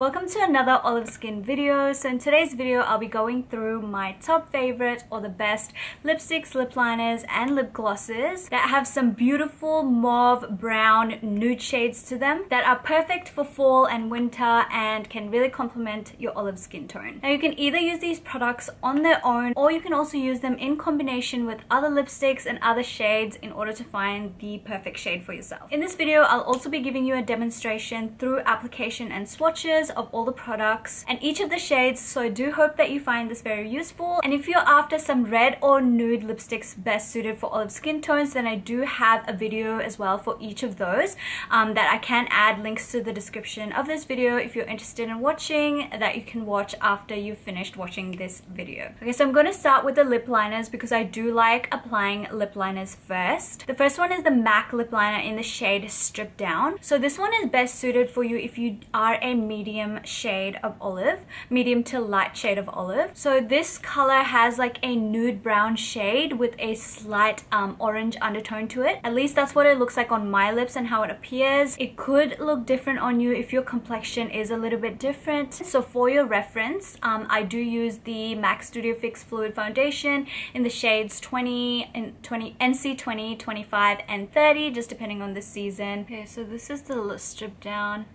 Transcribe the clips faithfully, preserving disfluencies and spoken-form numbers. Welcome to another Olive Skin video. So in today's video I'll be going through my top favorite or the best lipsticks, lip liners and lip glosses that have some beautiful mauve, brown, nude shades to them that are perfect for fall and winter and can really complement your olive skin tone. Now you can either use these products on their own or you can also use them in combination with other lipsticks and other shades in order to find the perfect shade for yourself. In this video I'll also be giving you a demonstration through application and swatches of all the products and each of the shades, so I do hope that you find this very useful. And if you're after some red or nude lipsticks best suited for olive skin tones, then I do have a video as well for each of those um, that I can add links to the description of this video if you're interested in watching, that you can watch after you've finished watching this video. Okay, so I'm going to start with the lip liners because I do like applying lip liners first. The first one is the MAC lip liner in the shade Stripped Down. So this one is best suited for you if you are a medium shade of olive, medium to light shade of olive. So this color has like a nude brown shade with a slight um, orange undertone to it. At least that's what it looks like on my lips and how it appears. It could look different on you if your complexion is a little bit different. So for your reference, um, I do use the MAC Studio Fix Fluid Foundation in the shades twenty and twenty, N C twenty, twenty-five and thirty, just depending on the season. Okay, so this is the Stripped Down.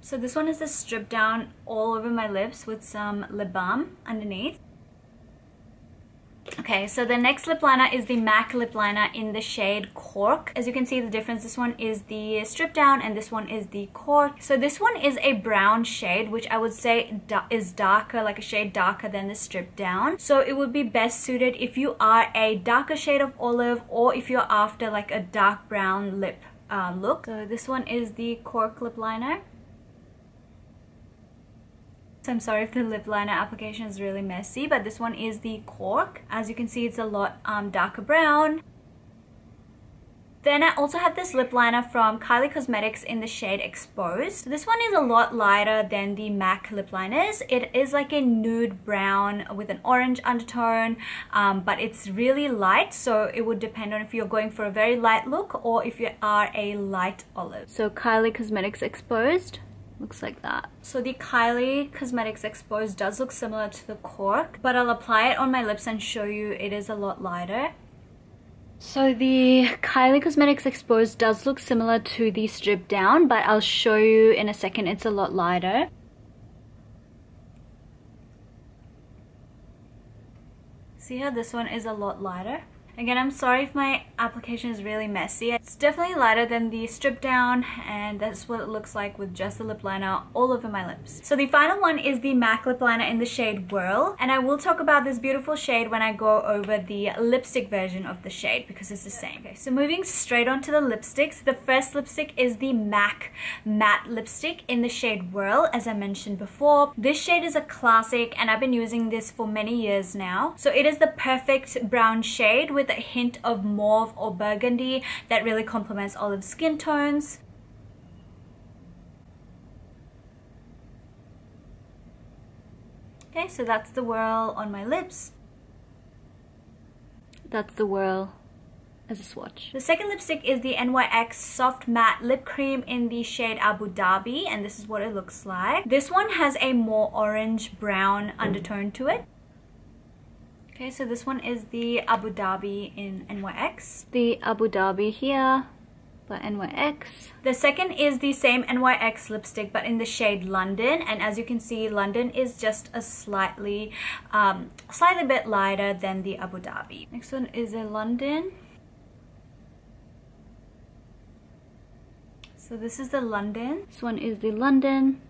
So this one is the Stripped Down all over my lips with some lip balm underneath. Okay, so the next lip liner is the MAC lip liner in the shade Cork. As you can see the difference, this one is the Stripped Down and this one is the Cork. So this one is a brown shade, which I would say is darker, like a shade darker than the Stripped Down. So it would be best suited if you are a darker shade of olive or if you're after like a dark brown lip uh, look. So this one is the Cork lip liner. So I'm sorry if the lip liner application is really messy, but this one is the Cork. As you can see, it's a lot um, darker brown. Then I also have this lip liner from Kylie Cosmetics in the shade Exposed. This one is a lot lighter than the MAC lip liners. It is like a nude brown with an orange undertone, um, but it's really light, so it would depend on if you're going for a very light look or if you are a light olive. So Kylie Cosmetics Exposed. Looks like that. So the Kylie Cosmetics Exposed does look similar to the Cork, but I'll apply it on my lips and show you it is a lot lighter. So the Kylie Cosmetics Exposed does look similar to the Stripped Down, but I'll show you in a second, it's a lot lighter. See how this one is a lot lighter? Again, I'm sorry if my application is really messy. It's definitely lighter than the Stripped Down, and that's what it looks like with just the lip liner all over my lips. So the final one is the MAC lip liner in the shade Whirl, and I will talk about this beautiful shade when I go over the lipstick version of the shade because it's the same. Okay, so moving straight on to the lipsticks. The first lipstick is the MAC Matte Lipstick in the shade Whirl, as I mentioned before. This shade is a classic, and I've been using this for many years now. So it is the perfect brown shade with a hint of mauve or burgundy that really complements olive skin tones. Okay, so that's the Whirl on my lips. That's the Whirl as a swatch. The second lipstick is the N Y X Soft Matte Lip Cream in the shade Abu Dhabi, and this is what it looks like. This one has a more orange-brown undertone to it. Okay, so this one is the Abu Dhabi in N Y X. The Abu Dhabi here, but N Y X. The second is the same N Y X lipstick, but in the shade London. And as you can see, London is just a slightly, um, slightly bit lighter than the Abu Dhabi. Next one is a London. So this is the London. This one is the London.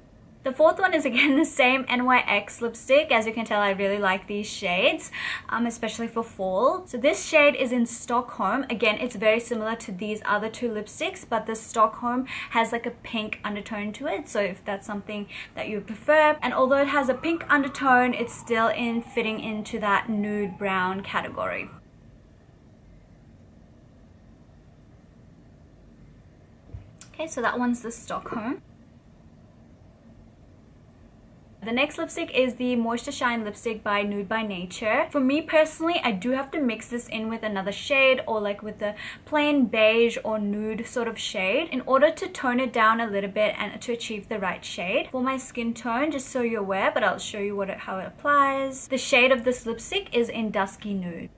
The fourth one is again the same N Y X lipstick. As you can tell, I really like these shades, um, especially for fall. So this shade is in Stockholm. Again, it's very similar to these other two lipsticks, but the Stockholm has like a pink undertone to it. So if that's something that you prefer, and although it has a pink undertone, it's still in fitting into that nude brown category. Okay, so that one's the Stockholm. The next lipstick is the Moisture Shine lipstick by Nude by Nature. For me personally, I do have to mix this in with another shade, or like with a plain beige or nude sort of shade, in order to tone it down a little bit and to achieve the right shade for my skin tone, just so you're aware. But I'll show you what it, how it applies. The shade of this lipstick is in Dusky Nude.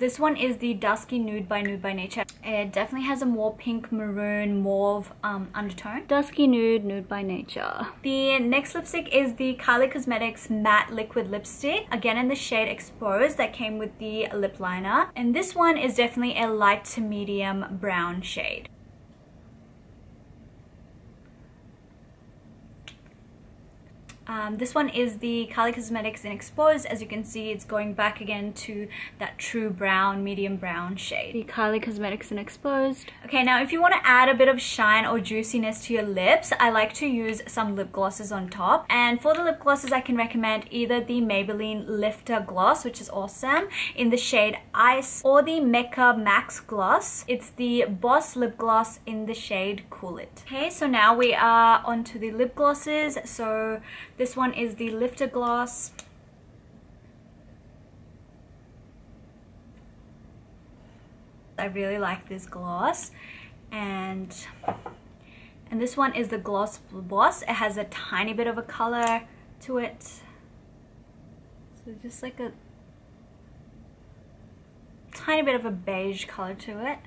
This one is the Dusky Nude by Nude by Nature. It definitely has a more pink, maroon, mauve um, undertone. Dusky Nude, Nude by Nature. The next lipstick is the Kylie Cosmetics Matte Liquid Lipstick, again in the shade Exposed, that came with the lip liner. And this one is definitely a light to medium brown shade. Um, this one is the Kylie Cosmetics in Exposed. As you can see, it's going back again to that true brown, medium brown shade. The Kylie Cosmetics in Exposed. Okay, now if you want to add a bit of shine or juiciness to your lips, I like to use some lip glosses on top. And for the lip glosses, I can recommend either the Maybelline Lifter Gloss, which is awesome, in the shade Ice, or the Mecca Max Gloss. It's the Boss Lip Gloss in the shade Cool It. Okay, so now we are onto the lip glosses. So this one is the Lifter Gloss. I really like this gloss. And, and this one is the Gloss Boss. It has a tiny bit of a color to it. So just like a tiny bit of a beige color to it.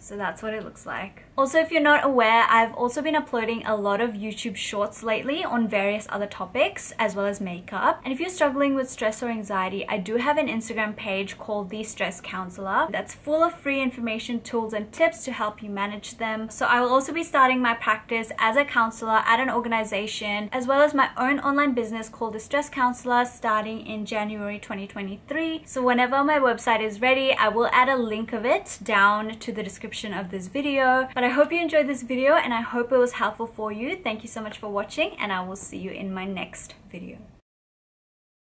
So that's what it looks like. Also, if you're not aware, I've also been uploading a lot of YouTube shorts lately on various other topics, as well as makeup. And if you're struggling with stress or anxiety, I do have an Instagram page called The Stress Counselor that's full of free information, tools and tips to help you manage them. So I will also be starting my practice as a counselor at an organization, as well as my own online business called The Stress Counselor, starting in January twenty twenty-three. So whenever my website is ready, I will add a link of it down to the description of this video. But I hope you enjoyed this video, and I hope it was helpful for you. Thank you so much for watching, and I will see you in my next video.